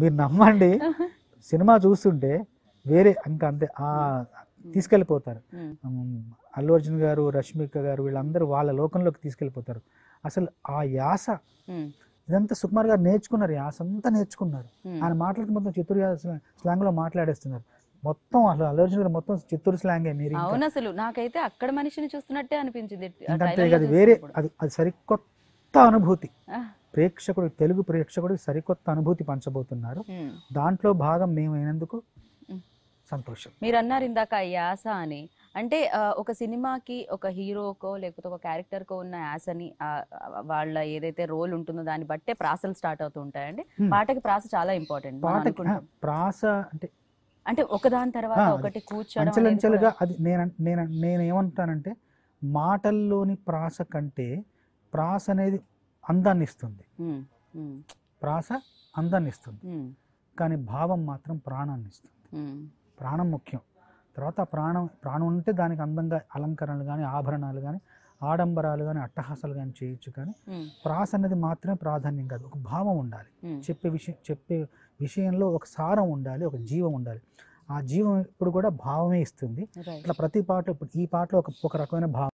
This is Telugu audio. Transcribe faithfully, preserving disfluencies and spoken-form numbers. మీరు నమ్మండి సినిమా చూస్తుంటే వేరే ఇంకా అంతే ఆ తీసుకెళ్ళిపోతారు. అల్లు అర్జున్ గారు రష్మిక గారు వీళ్ళందరూ వాళ్ళ లోకంలోకి తీసుకెళ్ళిపోతారు. అసలు ఆ యాస ఇదంతా సుకుమార్ గారు నేర్చుకున్నారు, యాస అంతా నేర్చుకున్నారు. ఆయన మాటలకి మొత్తం చిత్తూరు స్లాంగ్లో మాట్లాడేస్తున్నారు. మొత్తం అసలు అల్లు అర్జున్ గారు మొత్తం చిత్తూరు స్లాంగే. మీరు అవును అసలు నాకైతే అక్కడ మనిషిని చూస్తున్నట్టే అనిపించింది. అంతే కాదు వేరే అది అది సరికొత్త అనుభూతి. ప్రేక్షకుడు తెలుగు ప్రేక్షకుడు సరికొత్త అనుభూతి పంచబోతున్నారు. దాంట్లో భాగం మేమైనందుకు సంతోషం. మీరు అన్నారు ఇందాక యాస అని, అంటే ఒక సినిమాకి ఒక హీరోకో లేకపోతే ఒక క్యారెక్టర్కో ఉన్న యాసని వాళ్ళ ఏదైతే రోల్ ఉంటుందో దాన్ని బట్టే ప్రాసలు స్టార్ట్ అవుతూ ఉంటాయండి. పాటకి ప్రాస చాలా ఇంపార్టెంట్. పాట ప్రాస అంటే అంటే ఒకదాని తర్వాత ఒకటి కూర్చోంచలుగా అది నేను నేను నేనేమంటానంటే మాటల్లోని ప్రాస కంటే ప్రాస అనేది అందాన్ని ఇస్తుంది. ప్రాస అందాన్ని ఇస్తుంది కానీ భావం మాత్రం ప్రాణాన్ని ఇస్తుంది. ప్రాణం ముఖ్యం. తర్వాత ప్రాణం ప్రాణం ఉంటే దానికి అందంగా అలంకరణలు కానీ ఆభరణాలు కానీ ఆడంబరాలు కానీ అట్టహాసాలు కానీ చేయొచ్చు. కానీ ప్రాస అనేది మాత్రమే ప్రాధాన్యం కాదు. ఒక భావం ఉండాలి, చెప్పే విషయం చెప్పే విషయంలో ఒక సారం ఉండాలి, ఒక జీవం ఉండాలి. ఆ జీవం ఇప్పుడు కూడా భావమే ఇస్తుంది. ఇట్లా ప్రతి పాట ఇప్పుడు ఈ పాటలో ఒక ఒక రకమైన భావం